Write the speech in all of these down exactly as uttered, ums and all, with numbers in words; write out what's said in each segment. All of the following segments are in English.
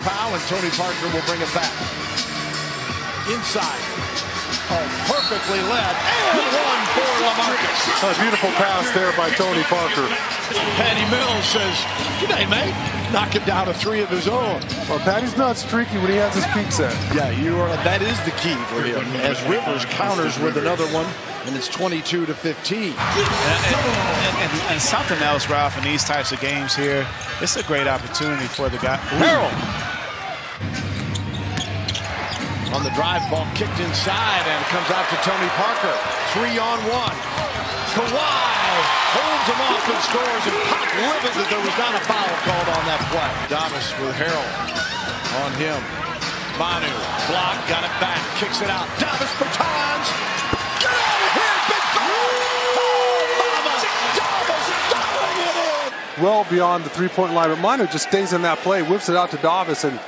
Foul, and Tony Parker will bring it back. Inside. Oh, perfectly led. And one for Lamarcus. A beautiful pass there by Tony Parker. Patty Mills says, "G'day, mate." Knocking down a three of his own. Well, Patty's not streaky when he has his peak set. Yeah, you are. That is the key for him. As Rivers counters with another one, and it's twenty-two to fifteen. And, and, and, and something else, Ralph, in these types of games here, it's a great opportunity for the guy. Harrell. On the drive, ball kicked inside and comes out to Tony Parker. Three on one. Kawhi holds him off and scores, and Pop livid that there was not a foul called on that play. Davis with Harrell on him. Manu, block, got it back, kicks it out. Davis for Tons. Get out of here, big foul! Oh, Davis, well beyond the three-point line, but Manu just stays in that play, whips it out to Davis, and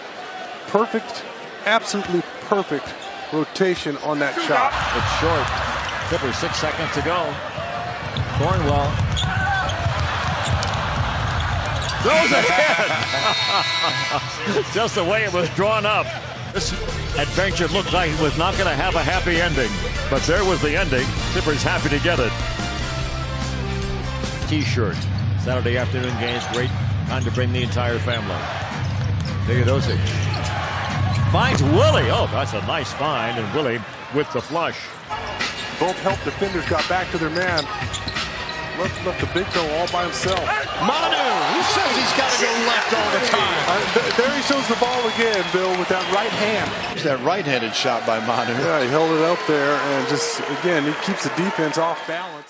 perfect, absolutely perfect rotation on that shot. It's short. Tipper, six seconds to go. Cornwell. Throws ahead. Just the way it was drawn up. This adventure looked like it was not going to have a happy ending, but there was the ending. Tipper's happy to get it. T-shirt. Saturday afternoon games. Great time to bring the entire family. Take it. Finds Willie. Oh, that's a nice find. And Willie with the flush. Both help defenders got back to their man. Left, left the big toe all by himself. Manu, who says he's got to go left all the time? Uh, th there he shows the ball again, Bill, with that right hand. That right-handed shot by Manu. Yeah, he held it up there, and just, again, he keeps the defense off balance.